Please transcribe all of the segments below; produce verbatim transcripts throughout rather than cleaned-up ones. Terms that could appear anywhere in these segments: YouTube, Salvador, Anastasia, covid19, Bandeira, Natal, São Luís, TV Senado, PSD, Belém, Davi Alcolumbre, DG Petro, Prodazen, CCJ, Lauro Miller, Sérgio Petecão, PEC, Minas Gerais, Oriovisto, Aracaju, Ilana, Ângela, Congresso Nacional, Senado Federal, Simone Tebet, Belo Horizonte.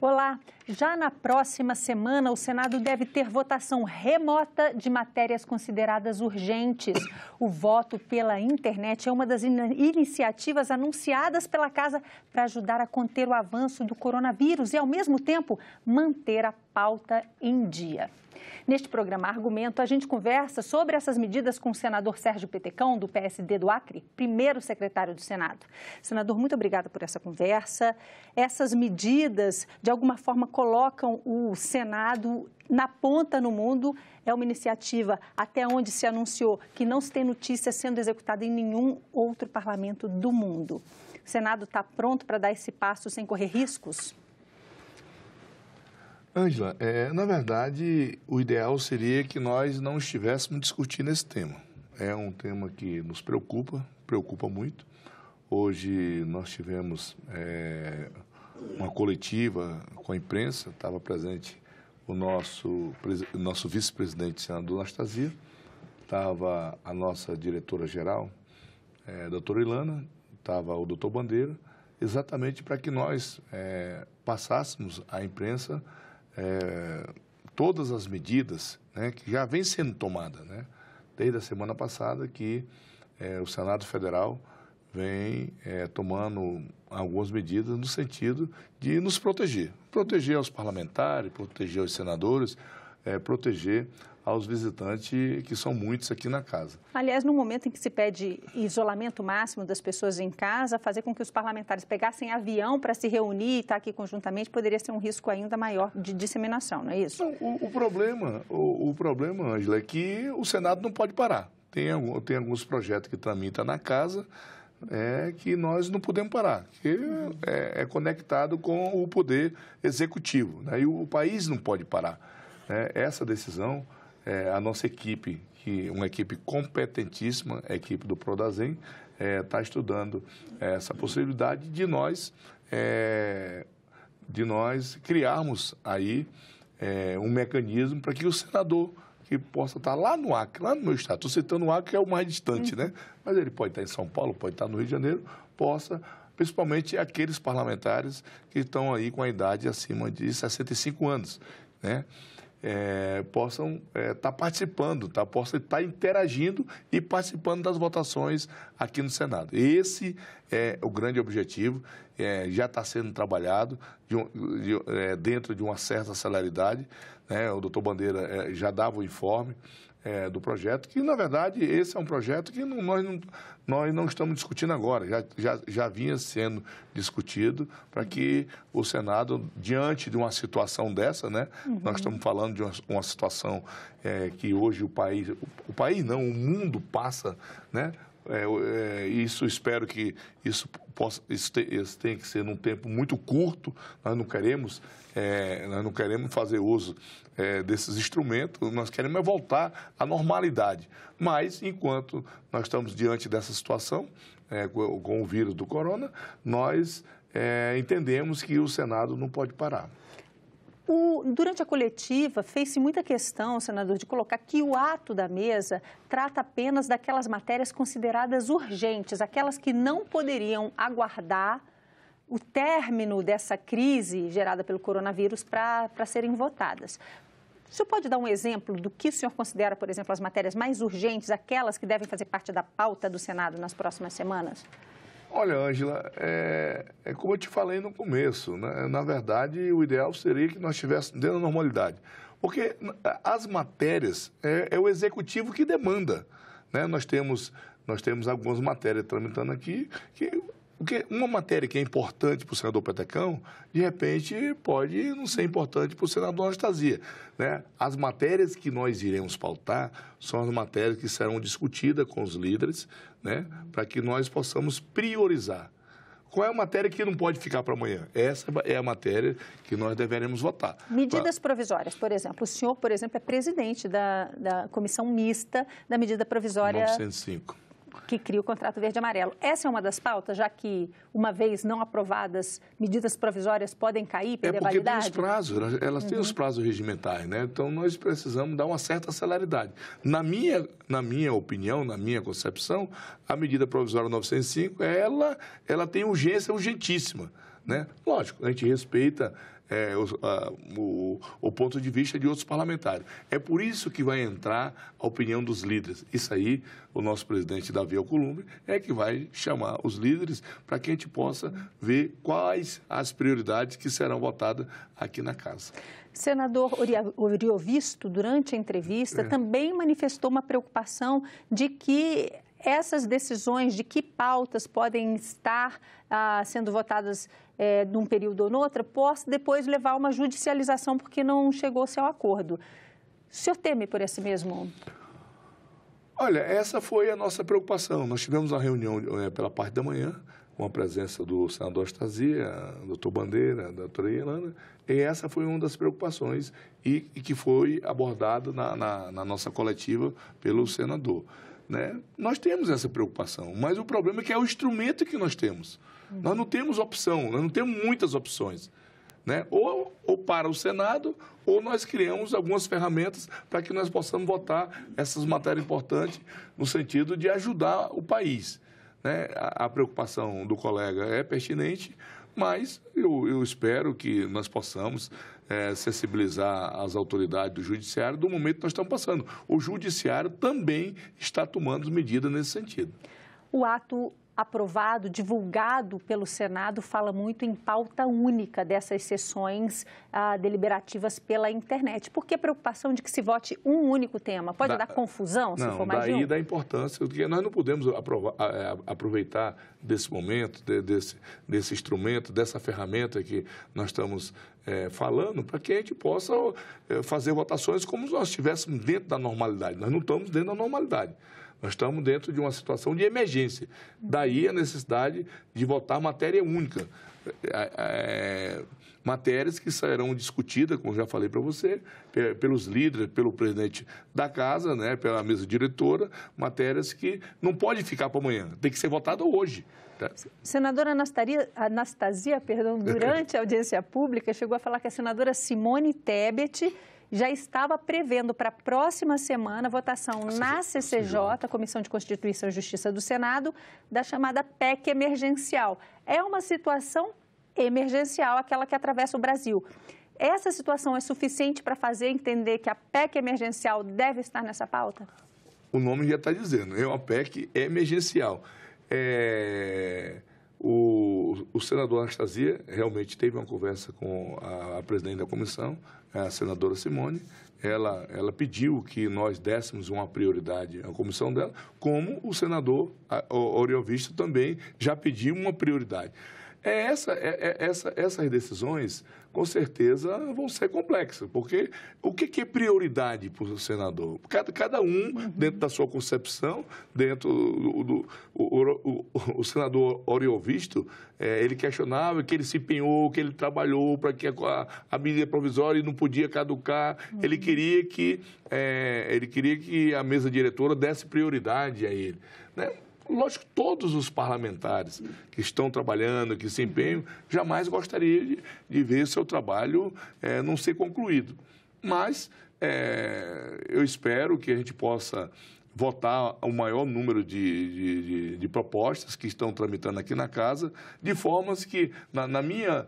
Olá! Já na próxima semana, o Senado deve ter votação remota de matérias consideradas urgentes. O voto pela internet é uma das iniciativas anunciadas pela Casa para ajudar a conter o avanço do coronavírus e, ao mesmo tempo, manter a pauta em dia. Neste programa Argumento, a gente conversa sobre essas medidas com o senador Sérgio Petecão, do P S D do Acre, primeiro secretário do Senado. Senador, muito obrigada por essa conversa. Essas medidas, de alguma forma, colocam o Senado na ponta no mundo. É uma iniciativa, até onde se anunciou, que não se tem notícia sendo executada em nenhum outro parlamento do mundo. O Senado está pronto para dar esse passo sem correr riscos? Ângela, é, na verdade, o ideal seria que nós não estivéssemos discutindo esse tema. É um tema que nos preocupa, preocupa muito. Hoje nós tivemos é, uma coletiva com a imprensa, estava presente o nosso, nosso vice-presidente, senador Anastasia, estava a nossa diretora-geral, é, a doutora Ilana, estava o doutor Bandeira, exatamente para que nós é, passássemos à imprensa É, todas as medidas, né, que já vêm sendo tomadas, né, desde a semana passada, que é, o Senado Federal vem é, tomando algumas medidas no sentido de nos proteger. Proteger os parlamentares, proteger os senadores, é, proteger aos visitantes, que são muitos aqui na casa. Aliás, no momento em que se pede isolamento máximo das pessoas em casa, fazer com que os parlamentares pegassem avião para se reunir e estar aqui conjuntamente poderia ser um risco ainda maior de disseminação, não é isso? Não, o, o problema, o, o problema, Ângela, é que o Senado não pode parar. Tem, algum, tem alguns projetos que tramitam na casa é, que nós não podemos parar, que é, é conectado com o poder executivo, né? E o, o país não pode parar. É, essa decisão... É, a nossa equipe, que uma equipe competentíssima, a equipe do Prodazen, está é, estudando essa possibilidade de nós, é, de nós criarmos aí é, um mecanismo para que o senador, que possa estar lá no Acre, lá no meu estado, estou citando o Acre, que é o mais distante, né? Mas ele pode estar em São Paulo, pode estar no Rio de Janeiro, possa... principalmente aqueles parlamentares que estão aí com a idade acima de sessenta e cinco anos, né? É, possam estar é, tá participando, tá? possam estar tá interagindo e participando das votações aqui no Senado. Esse é o grande objetivo, é, já está sendo trabalhado de um, de, é, dentro de uma certa celeridade, né? O doutor Bandeira é, já dava o informe é, do projeto, que na verdade esse é um projeto que não, nós, não, nós não estamos discutindo agora, já, já, já vinha sendo discutido para que o Senado, diante de uma situação dessa, né? Uhum. Nós estamos falando de uma, uma situação é, que hoje o país, o, o país não, o mundo passa, né? É, é, isso, espero que isso possa, isso, te, isso tenha que ser num tempo muito curto. Nós não queremos, é, nós não queremos fazer uso é, desses instrumentos, nós queremos é voltar à normalidade. Mas, enquanto nós estamos diante dessa situação, é, com, com o vírus do corona, nós é, entendemos que o Senado não pode parar. O, durante a coletiva, fez-se muita questão, senador, de colocar que o ato da mesa trata apenas daquelas matérias consideradas urgentes, aquelas que não poderiam aguardar o término dessa crise gerada pelo coronavírus para serem votadas. O senhor pode dar um exemplo do que o senhor considera, por exemplo, as matérias mais urgentes, aquelas que devem fazer parte da pauta do Senado nas próximas semanas? Olha, Ângela, é, é como eu te falei no começo, né? Na verdade, o ideal seria que nós estivéssemos dentro da normalidade, porque as matérias é, é o executivo que demanda, né? Nós temos, nós temos algumas matérias tramitando aqui, que, porque uma matéria que é importante para o senador Petecão, de repente, pode não ser importante para o senador Anastasia, né? As matérias que nós iremos pautar são as matérias que serão discutidas com os líderes, né, para que nós possamos priorizar. Qual é a matéria que não pode ficar para amanhã? Essa é a matéria que nós deveremos votar. Medidas provisórias, por exemplo. O senhor, por exemplo, é presidente da, da comissão mista da medida provisória... novecentos e cinco. Que cria o contrato verde-amarelo. Essa é uma das pautas, já que, uma vez não aprovadas, medidas provisórias podem cair, perder a validade? É porque tem os prazos, elas têm os prazos regimentais, né? Então, nós precisamos dar uma certa celeridade. Na minha, na minha opinião, na minha concepção, a medida provisória novecentos e cinco, ela, ela tem urgência urgentíssima, né? Lógico, a gente respeita é, o, a, o, o ponto de vista de outros parlamentares. É por isso que vai entrar a opinião dos líderes. Isso aí, o nosso presidente Davi Alcolumbre é que vai chamar os líderes para que a gente possa ver quais as prioridades que serão votadas aqui na Casa. Senador Oriovisto, durante a entrevista, é. também manifestou uma preocupação de que essas decisões de que pautas podem estar ah, sendo votadas eh, num período ou noutra, possa depois levar a uma judicialização porque não chegou-se ao acordo. O senhor teme por esse mesmo? Olha, essa foi a nossa preocupação. Nós tivemos uma reunião eh, pela parte da manhã, com a presença do senador Anastasia, doutor Bandeira, doutora Ilana, e essa foi uma das preocupações e, e que foi abordada na, na, na nossa coletiva pelo senador. Né? Nós temos essa preocupação, mas o problema é que é o instrumento que nós temos. Uhum. Nós não temos opção, nós não temos muitas opções. Né? Ou, ou para o Senado, ou nós criamos algumas ferramentas para que nós possamos votar essas matérias importantes no sentido de ajudar o país. Né? A, a preocupação do colega é pertinente, mas eu, eu espero que nós possamos é, sensibilizar as autoridades do judiciário do momento que nós estamos passando. O judiciário também está tomando medidas nesse sentido. O ato aprovado, divulgado pelo Senado, fala muito em pauta única dessas sessões ah, deliberativas pela internet. Por que a preocupação de que se vote um único tema? Pode da, dar confusão, se não, for mais daí de um? Da importância, porque nós não podemos aprovar, aproveitar desse momento, desse, desse instrumento, dessa ferramenta que nós estamos é, falando, para que a gente possa é, fazer votações como se nós estivéssemos dentro da normalidade. Nós não estamos dentro da normalidade. Nós estamos dentro de uma situação de emergência. Daí a necessidade de votar matéria única. É, é, matérias que serão discutidas, como já falei para você, pelos líderes, pelo presidente da casa, né, pela mesa diretora, matérias que não pode ficar para amanhã, tem que ser votada hoje. Tá? Senadora Anastasia, Anastasia, perdão, durante a audiência pública, chegou a falar que a senadora Simone Tebet já estava prevendo para a próxima semana votação na C C J, Comissão de Constituição e Justiça do Senado, da chamada P E C emergencial. É uma situação emergencial, aquela que atravessa o Brasil. Essa situação é suficiente para fazer entender que a P E C emergencial deve estar nessa pauta? O nome já está dizendo, é uma P E C emergencial. É... O, o senador Anastasia realmente teve uma conversa com a, a presidente da comissão, a senadora Simone. Ela, ela pediu que nós dessemos uma prioridade à comissão dela, como o senador a, o Oriovisto também já pediu uma prioridade. É essa, é, é, essa, essas decisões, com certeza, vão ser complexas, porque o que, que é prioridade para o senador? Cada, cada um, dentro da sua concepção, dentro do... do o, o, o, o senador Oriovisto, é, ele questionava que ele se empenhou, que ele trabalhou para que a, a medida provisória não podia caducar. Uhum. Ele queria que, é, ele queria que a mesa diretora desse prioridade a ele, né? Lógico, todos os parlamentares que estão trabalhando, que se empenham, jamais gostaria de, de ver seu trabalho é, não ser concluído. Mas é, eu espero que a gente possa votar o maior número de, de, de, de propostas que estão tramitando aqui na Casa, de formas que, na, na, minha,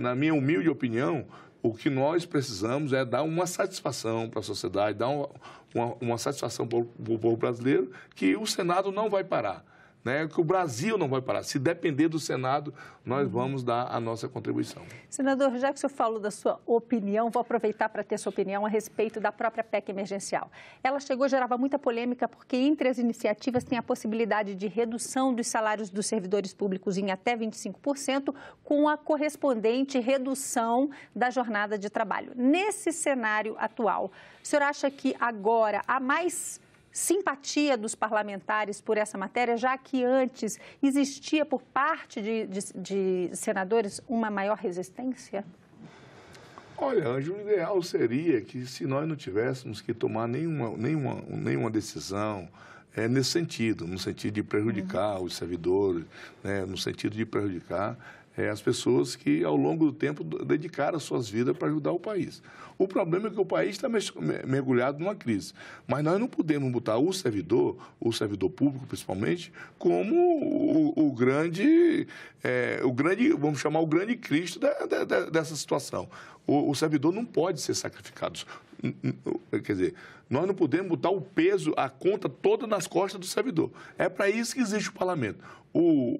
na minha humilde opinião, o que nós precisamos é dar uma satisfação para a sociedade, dar uma, uma, uma satisfação para o povo brasileiro, que o Senado não vai parar, né? Que o Brasil não vai parar. Se depender do Senado, nós vamos dar a nossa contribuição. Senador, já que o senhor falou da sua opinião, vou aproveitar para ter sua opinião a respeito da própria P E C emergencial. Ela chegou, gerava muita polêmica, porque entre as iniciativas tem a possibilidade de redução dos salários dos servidores públicos em até vinte e cinco por cento, com a correspondente redução da jornada de trabalho. Nesse cenário atual, o senhor acha que agora há mais simpatia dos parlamentares por essa matéria, já que antes existia por parte de, de, de senadores uma maior resistência? Olha, Ângelo, o ideal seria que se nós não tivéssemos que tomar nenhuma, nenhuma, nenhuma decisão é, nesse sentido, no sentido de prejudicar uhum. os servidores, né, no sentido de prejudicar é, as pessoas que, ao longo do tempo, dedicaram suas vidas para ajudar o país. O problema é que o país está mergulhado numa crise. Mas nós não podemos botar o servidor, o servidor público principalmente, como o, o, grande, é, o grande, vamos chamar, o grande Cristo da, da, da, dessa situação. O, o servidor não pode ser sacrificado. Quer dizer, nós não podemos botar o peso, a conta toda nas costas do servidor. É para isso que existe o parlamento. O,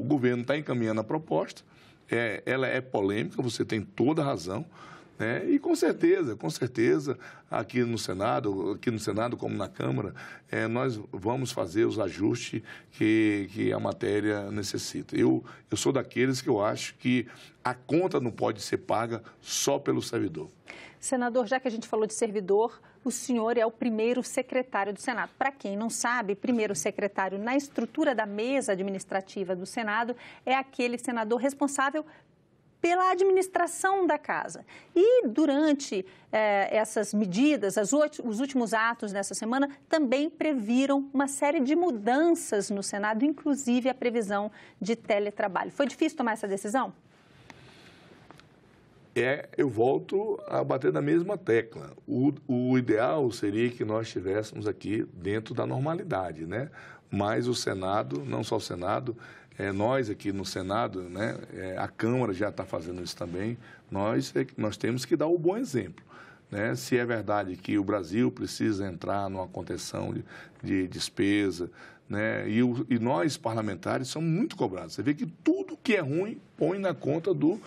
o governo está encaminhando a proposta, é, ela é polêmica, você tem toda a razão, né? E com certeza, com certeza, aqui no Senado, aqui no Senado como na Câmara, é, nós vamos fazer os ajustes que, que a matéria necessita. Eu, eu sou daqueles que eu acho que a conta não pode ser paga só pelo servidor. Senador, já que a gente falou de servidor, o senhor é o primeiro secretário do Senado. Para quem não sabe, primeiro secretário na estrutura da mesa administrativa do Senado é aquele senador responsável pela administração da casa. E durante eh, essas medidas, as, os últimos atos nessa semana também previram uma série de mudanças no Senado, inclusive a previsão de teletrabalho. Foi difícil tomar essa decisão? É, eu volto a bater na mesma tecla. O, o ideal seria que nós estivéssemos aqui dentro da normalidade, né? Mas o Senado, não só o Senado, é, nós aqui no Senado, né? É, a Câmara já está fazendo isso também, nós, é, nós temos que dar o bom exemplo. Né? Se é verdade que o Brasil precisa entrar numa contenção de, de despesa, né? E, o, e nós, parlamentares, somos muito cobrados. Você vê que tudo que é ruim põe na conta do,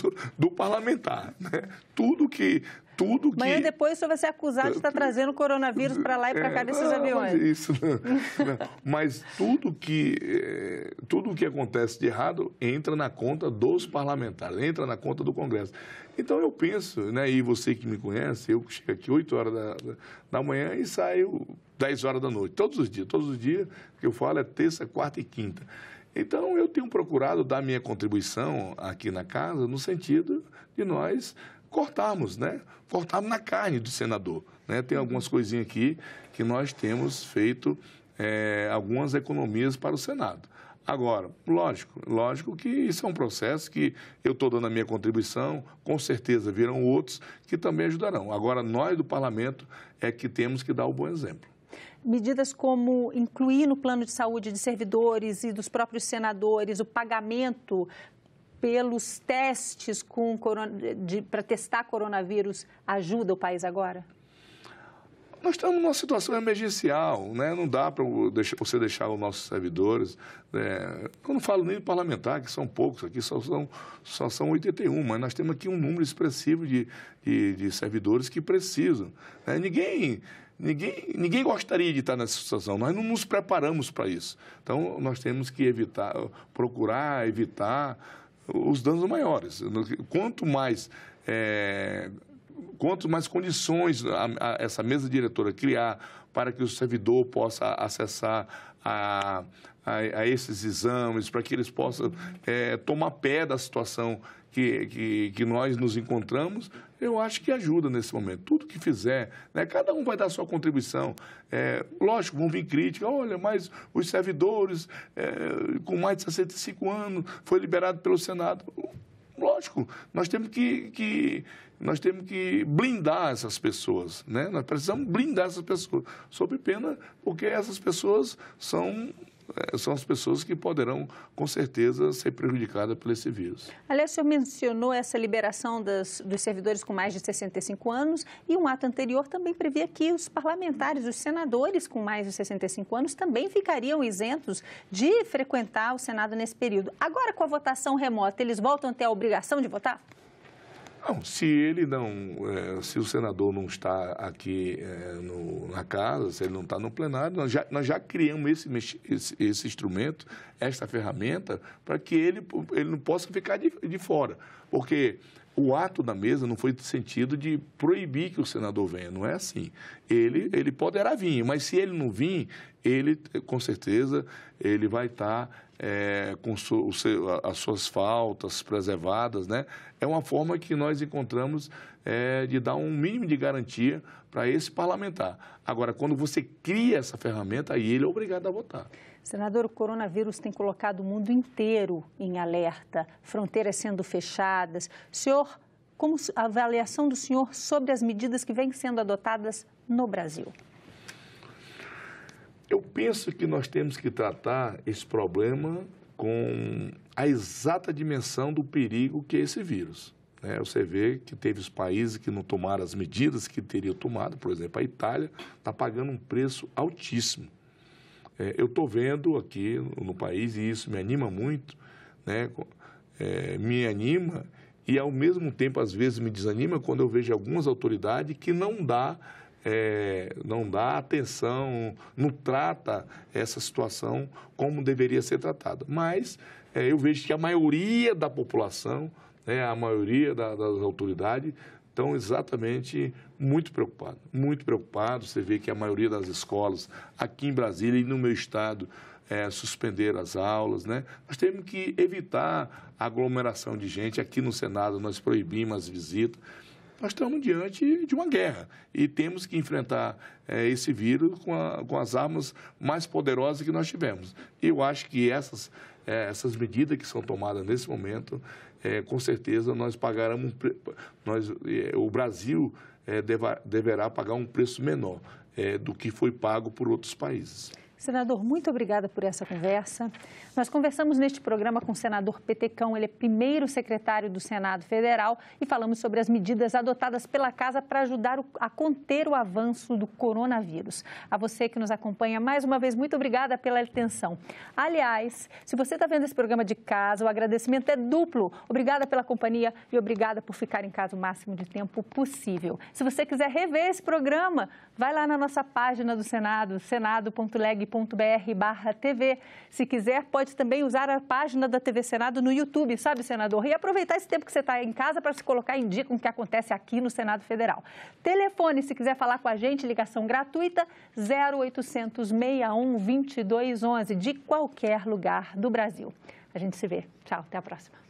do, do parlamentar. Né? Tudo que... Tudo que... Amanhã depois o senhor vai ser acusado de estar trazendo coronavírus para lá e para cá desses aviões. Mas, isso, não, não. Mas tudo que, é, tudo que acontece de errado entra na conta dos parlamentares, entra na conta do Congresso. Então eu penso, né, e você que me conhece, eu que chego aqui oito horas da, da manhã e saio dez horas da noite, todos os dias. Todos os dias que eu falo é terça, quarta e quinta. Então eu tenho procurado dar minha contribuição aqui na casa no sentido de nós... cortarmos, né? Cortarmos na carne do senador, né? Tem algumas coisinhas aqui que nós temos feito é, algumas economias para o Senado. Agora, lógico, lógico que isso é um processo que eu estou dando a minha contribuição, com certeza virão outros que também ajudarão. Agora, nós do parlamento é que temos que dar o bom exemplo. Medidas como incluir no plano de saúde de servidores e dos próprios senadores o pagamento pelos testes para testar coronavírus ajuda o país agora? Nós estamos numa situação emergencial, né? Não dá para você deixar os nossos servidores... Né? Eu não falo nem de parlamentar, que são poucos aqui, só são, só são oitenta e um, mas nós temos aqui um número expressivo de, de, de servidores que precisam. Né? Ninguém... Ninguém, ninguém gostaria de estar nessa situação, nós não nos preparamos para isso. Então, nós temos que evitar, procurar evitar os danos maiores. Quanto mais, é, quanto mais condições a, a, essa mesa diretora criar para que o servidor possa acessar a, a, a esses exames, para que eles possam é, tomar pé da situação Que, que, que nós nos encontramos, eu acho que ajuda nesse momento. Tudo que fizer, né? Cada um vai dar a sua contribuição. É, lógico, vão vir críticas, olha, mas os servidores é, com mais de sessenta e cinco anos foi liberado pelo Senado. Lógico, nós temos que, que, nós temos que blindar essas pessoas, né? Nós precisamos blindar essas pessoas, sob pena, porque essas pessoas são... são as pessoas que poderão, com certeza, ser prejudicadas por esse vírus. Aliás, o senhor mencionou essa liberação das, dos servidores com mais de sessenta e cinco anos e um ato anterior também previa que os parlamentares, os senadores com mais de sessenta e cinco anos também ficariam isentos de frequentar o Senado nesse período. Agora, com a votação remota, eles voltam a ter a obrigação de votar? Não, se ele não, se o senador não está aqui é, no, na casa, se ele não está no plenário, nós já, nós já criamos esse, esse, esse instrumento, esta ferramenta, para que ele, ele não possa ficar de, de fora. Porque o ato da mesa não foi no sentido de proibir que o senador venha, não é assim. Ele, ele poderá vir, mas se ele não vir, ele, com certeza, ele vai estar... É, com so, o seu, as suas faltas preservadas, né? É uma forma que nós encontramos é, de dar um mínimo de garantia para esse parlamentar. Agora, quando você cria essa ferramenta, aí ele é obrigado a votar. Senador, o coronavírus tem colocado o mundo inteiro em alerta, fronteiras sendo fechadas. Senhor, como a avaliação do senhor sobre as medidas que vêm sendo adotadas no Brasil? Eu penso que nós temos que tratar esse problema com a exata dimensão do perigo que é esse vírus. É, você vê que teve os países que não tomaram as medidas que teriam tomado, por exemplo, a Itália está pagando um preço altíssimo. É, eu estou vendo aqui no, no país, e isso me anima muito, né? É, me anima e, ao mesmo tempo, às vezes me desanima quando eu vejo algumas autoridades que não dá, é, não dá atenção, não trata essa situação como deveria ser tratada. Mas é, eu vejo que a maioria da população... É, a maioria da, das autoridades estão exatamente muito preocupados, muito preocupados. Você vê que a maioria das escolas aqui em Brasília e no meu estado é, suspenderam as aulas, né? Nós temos que evitar a aglomeração de gente. Aqui no Senado nós proibimos as visitas. Nós estamos diante de uma guerra e temos que enfrentar é, esse vírus com, a, com as armas mais poderosas que nós tivemos. Eu acho que essas, é, essas medidas que são tomadas nesse momento, é, com certeza nós pagaremos, nós, é, o Brasil é, deva, deverá pagar um preço menor é, do que foi pago por outros países. Senador, muito obrigada por essa conversa. Nós conversamos neste programa com o senador Petecão, ele é primeiro secretário do Senado Federal, e falamos sobre as medidas adotadas pela Casa para ajudar a conter o avanço do coronavírus. A você que nos acompanha, mais uma vez, muito obrigada pela atenção. Aliás, se você está vendo esse programa de casa, o agradecimento é duplo. Obrigada pela companhia e obrigada por ficar em casa o máximo de tempo possível. Se você quiser rever esse programa, vai lá na nossa página do Senado, senado ponto leg ponto br barra tv. Se quiser, pode também usar a página da T V Senado no YouTube, sabe, senador? E aproveitar esse tempo que você está em casa para se colocar em dia com o que acontece aqui no Senado Federal. Telefone, se quiser falar com a gente, ligação gratuita, zero oitocentos, seis um, vinte e dois onze, de qualquer lugar do Brasil. A gente se vê. Tchau, até a próxima.